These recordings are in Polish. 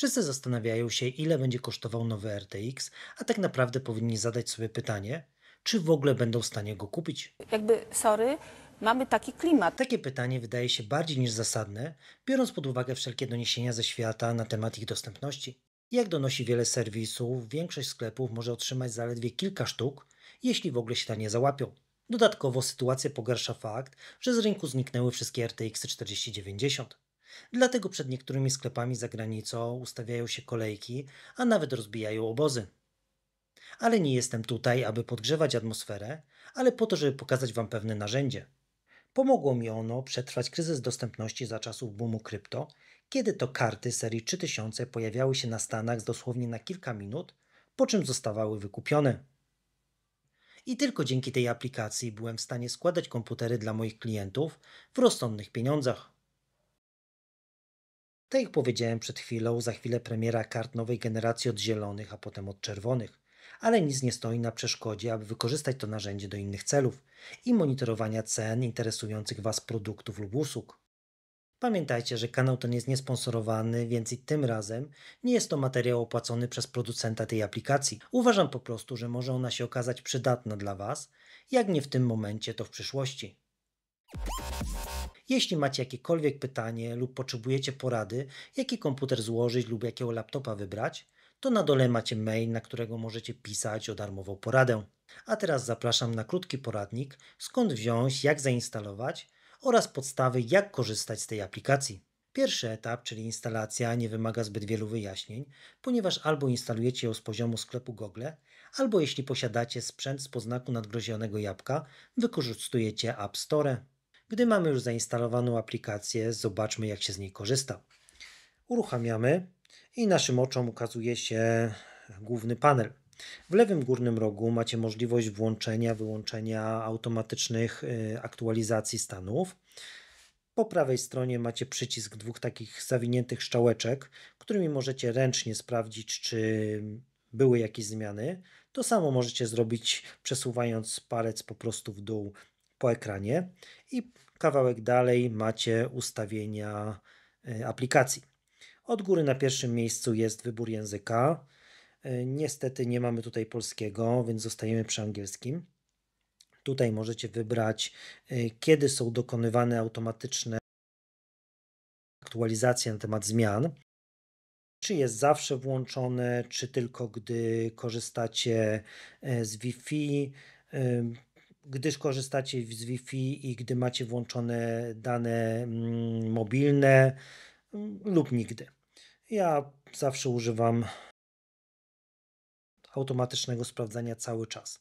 Wszyscy zastanawiają się, ile będzie kosztował nowy RTX, a tak naprawdę powinni zadać sobie pytanie, czy w ogóle będą w stanie go kupić. Mamy taki klimat. Takie pytanie wydaje się bardziej niż zasadne, biorąc pod uwagę wszelkie doniesienia ze świata na temat ich dostępności. Jak donosi wiele serwisów, większość sklepów może otrzymać zaledwie kilka sztuk, jeśli w ogóle się na nie załapią. Dodatkowo sytuację pogarsza fakt, że z rynku zniknęły wszystkie RTX 4090. Dlatego przed niektórymi sklepami za granicą ustawiają się kolejki, a nawet rozbijają obozy. Ale nie jestem tutaj, aby podgrzewać atmosferę, ale po to, żeby pokazać Wam pewne narzędzie. Pomogło mi ono przetrwać kryzys dostępności za czasów boomu krypto, kiedy to karty serii 3000 pojawiały się na Stanach dosłownie na kilka minut, po czym zostawały wykupione. I tylko dzięki tej aplikacji byłem w stanie składać komputery dla moich klientów w rozsądnych pieniądzach. Tak jak powiedziałem przed chwilą, za chwilę premiera kart nowej generacji od zielonych, a potem od czerwonych. Ale nic nie stoi na przeszkodzie, aby wykorzystać to narzędzie do innych celów i monitorowania cen interesujących Was produktów lub usług. Pamiętajcie, że kanał ten jest niesponsorowany, więc i tym razem nie jest to materiał opłacony przez producenta tej aplikacji. Uważam po prostu, że może ona się okazać przydatna dla Was, jak nie w tym momencie, to w przyszłości. Jeśli macie jakiekolwiek pytanie lub potrzebujecie porady, jaki komputer złożyć lub jakiego laptopa wybrać, to na dole macie mail, na którego możecie pisać o darmową poradę. A teraz zapraszam na krótki poradnik, skąd wziąć, jak zainstalować oraz podstawy, jak korzystać z tej aplikacji. Pierwszy etap, czyli instalacja, nie wymaga zbyt wielu wyjaśnień, ponieważ albo instalujecie ją z poziomu sklepu Google, albo jeśli posiadacie sprzęt z poznaku nadgryzionego jabłka, wykorzystujecie App Store. Gdy mamy już zainstalowaną aplikację, zobaczmy, jak się z niej korzysta. Uruchamiamy i naszym oczom ukazuje się główny panel. W lewym górnym rogu macie możliwość włączenia, wyłączenia automatycznych aktualizacji stanów. Po prawej stronie macie przycisk dwóch takich zawiniętych strzałeczek, którymi możecie ręcznie sprawdzić, czy były jakieś zmiany. To samo możecie zrobić, przesuwając palec po prostu w dół po ekranie. I kawałek dalej macie ustawienia aplikacji. Od góry na pierwszym miejscu jest wybór języka. Niestety nie mamy tutaj polskiego, więc zostajemy przy angielskim. Tutaj możecie wybrać, kiedy są dokonywane automatyczne aktualizacje na temat zmian. Czy jest zawsze włączone, czy tylko gdy korzystacie z Wi-Fi. Gdyż korzystacie z Wi-Fi i gdy macie włączone dane mobilne lub nigdy. Ja zawsze używam automatycznego sprawdzania cały czas.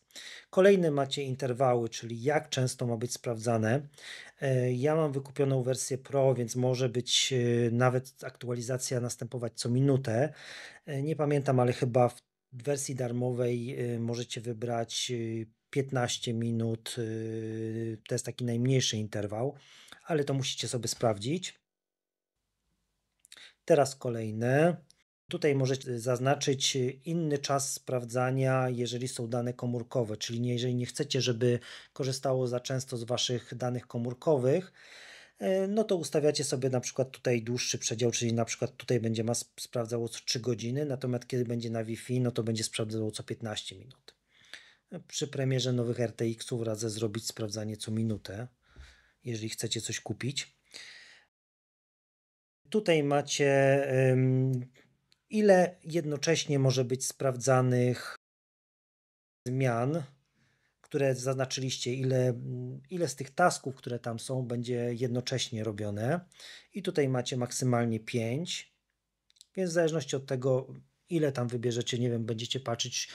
Kolejne macie interwały, czyli jak często ma być sprawdzane. Ja mam wykupioną wersję Pro, więc może być nawet aktualizacja następować co minutę. Nie pamiętam, ale chyba w wersji darmowej możecie wybrać 15 minut. To jest taki najmniejszy interwał, ale to musicie sobie sprawdzić. Teraz kolejne. Tutaj możecie zaznaczyć inny czas sprawdzania, jeżeli są dane komórkowe, czyli jeżeli nie chcecie, żeby korzystało za często z Waszych danych komórkowych, no to ustawiacie sobie na przykład tutaj dłuższy przedział, czyli na przykład tutaj będzie sprawdzało co 3 godziny, natomiast kiedy będzie na Wi-Fi, no to będzie sprawdzało co 15 minut. Przy premierze nowych RTX-ów radzę zrobić sprawdzanie co minutę, jeżeli chcecie coś kupić. Tutaj macie ile jednocześnie może być sprawdzanych zmian, które zaznaczyliście, ile z tych tasków, które tam są, będzie jednocześnie robione. I tutaj macie maksymalnie 5, więc w zależności od tego, ile tam wybierzecie, nie wiem, będziecie patrzeć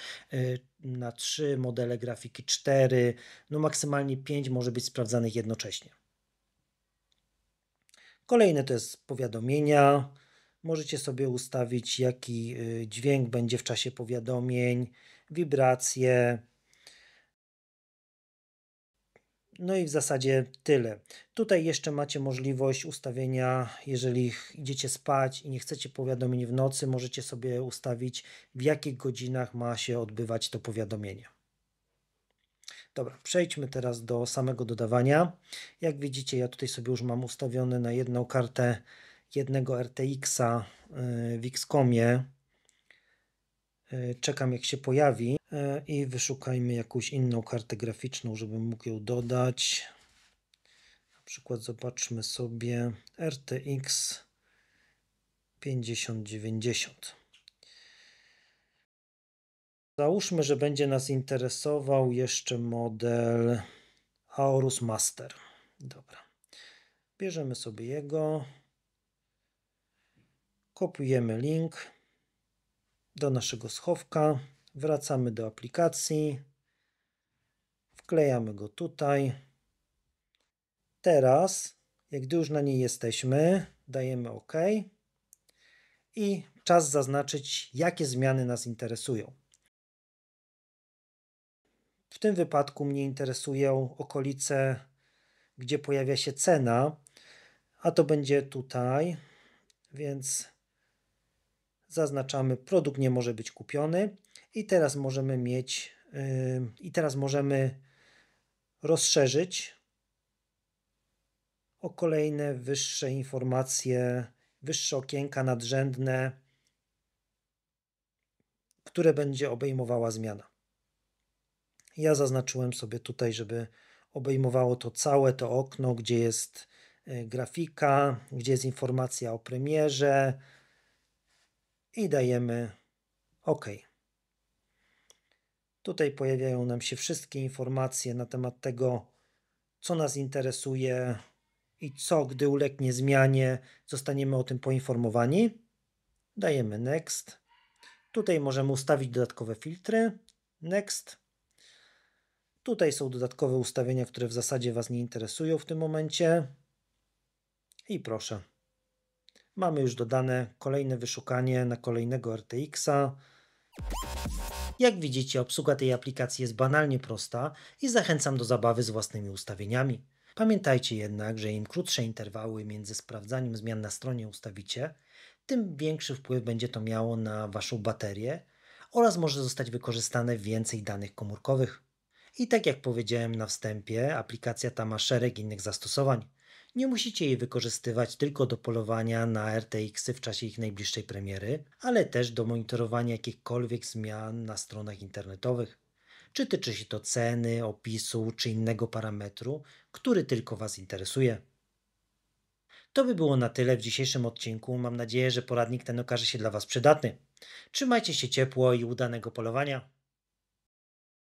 na 3 modele grafiki, 4, no maksymalnie 5 może być sprawdzanych jednocześnie. Kolejne to jest powiadomienia. Możecie sobie ustawić, jaki dźwięk będzie w czasie powiadomień, wibracje. No i w zasadzie tyle. Tutaj jeszcze macie możliwość ustawienia, jeżeli idziecie spać i nie chcecie powiadomień w nocy, możecie sobie ustawić, w jakich godzinach ma się odbywać to powiadomienie. Dobra, przejdźmy teraz do samego dodawania. Jak widzicie, ja tutaj sobie już mam ustawione na jedną kartę jednego RTX-a w Xcomie. Czekam, jak się pojawi, i wyszukajmy jakąś inną kartę graficzną, żebym mógł ją dodać. Na przykład zobaczmy sobie RTX 5090. Załóżmy, że będzie nas interesował jeszcze model Aorus Master. Dobra. Bierzemy sobie jego. Kopiujemy link do naszego schowka. Wracamy do aplikacji. Wklejamy go tutaj. Teraz, gdy już na niej jesteśmy, dajemy OK. I czas zaznaczyć, jakie zmiany nas interesują. W tym wypadku mnie interesują okolice, gdzie pojawia się cena, a to będzie tutaj, więc zaznaczamy, produkt nie może być kupiony i teraz możemy mieć, i teraz możemy rozszerzyć o kolejne wyższe informacje, wyższe okienka nadrzędne, które będzie obejmowała zmiana. Ja zaznaczyłem sobie tutaj, żeby obejmowało to całe to okno, gdzie jest grafika, gdzie jest informacja o premierze i dajemy OK. Tutaj pojawiają nam się wszystkie informacje na temat tego, co nas interesuje i co, gdy ulegnie zmianie, zostaniemy o tym poinformowani. Dajemy Next. Tutaj możemy ustawić dodatkowe filtry. Next. Tutaj są dodatkowe ustawienia, które w zasadzie Was nie interesują w tym momencie. I proszę. Mamy już dodane kolejne wyszukanie na kolejnego RTX-a. Jak widzicie, obsługa tej aplikacji jest banalnie prosta i zachęcam do zabawy z własnymi ustawieniami. Pamiętajcie jednak, że im krótsze interwały między sprawdzaniem zmian na stronie ustawicie, tym większy wpływ będzie to miało na Waszą baterię oraz może zostać wykorzystane więcej danych komórkowych. I tak jak powiedziałem na wstępie, aplikacja ta ma szereg innych zastosowań. Nie musicie jej wykorzystywać tylko do polowania na RTX-y w czasie ich najbliższej premiery, ale też do monitorowania jakichkolwiek zmian na stronach internetowych. Czy tyczy się to ceny, opisu, czy innego parametru, który tylko Was interesuje. To by było na tyle w dzisiejszym odcinku. Mam nadzieję, że poradnik ten okaże się dla Was przydatny. Trzymajcie się ciepło i udanego polowania.